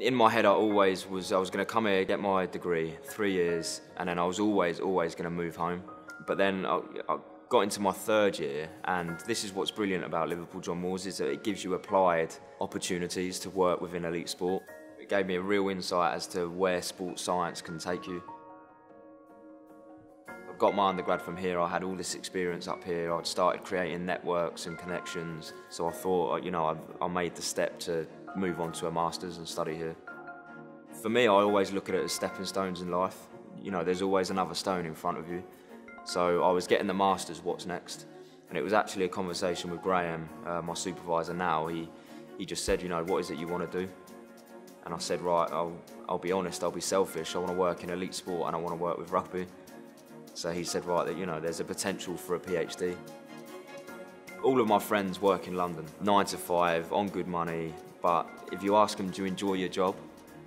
In my head, I was going to come here, get my degree, 3 years, and then I was always going to move home. But then I got into my third year, and this is what's brilliant about Liverpool John Moores is that it gives you applied opportunities to work within elite sport. It gave me a real insight as to where sports science can take you. I got my undergrad from here, I had all this experience up here, I'd started creating networks and connections, so I thought, you know, I made the step to move on to a master's and study here. For me, I always look at it as stepping stones in life. You know, there's always another stone in front of you. So I was getting the master's, what's next? And it was actually a conversation with Graham, my supervisor now. He just said, you know, what is it you want to do? And I said, right, I'll be honest, I'll be selfish, I want to work in elite sport and I want to work with rugby. So he said, right, you know, there's a potential for a PhD. All of my friends work in London, 9 to 5, on good money, but if you ask them, do you enjoy your job?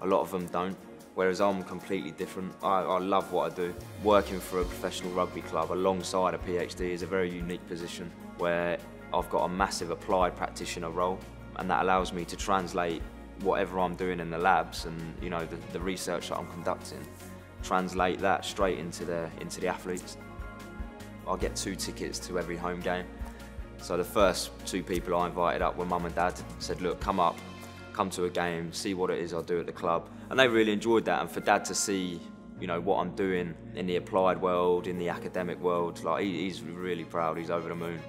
A lot of them don't, whereas I'm completely different. I love what I do. Working for a professional rugby club alongside a PhD is a very unique position where I've got a massive applied practitioner role, and that allows me to translate whatever I'm doing in the labs and, you know, the research that I'm conducting, translate that straight into the athletes. I get 2 tickets to every home game. So the first 2 people I invited up were mum and dad. Said, look, come up, come to a game, see what it is I do at the club. And they really enjoyed that. And for dad to see, you know, what I'm doing in the applied world, in the academic world, like he's really proud, he's over the moon.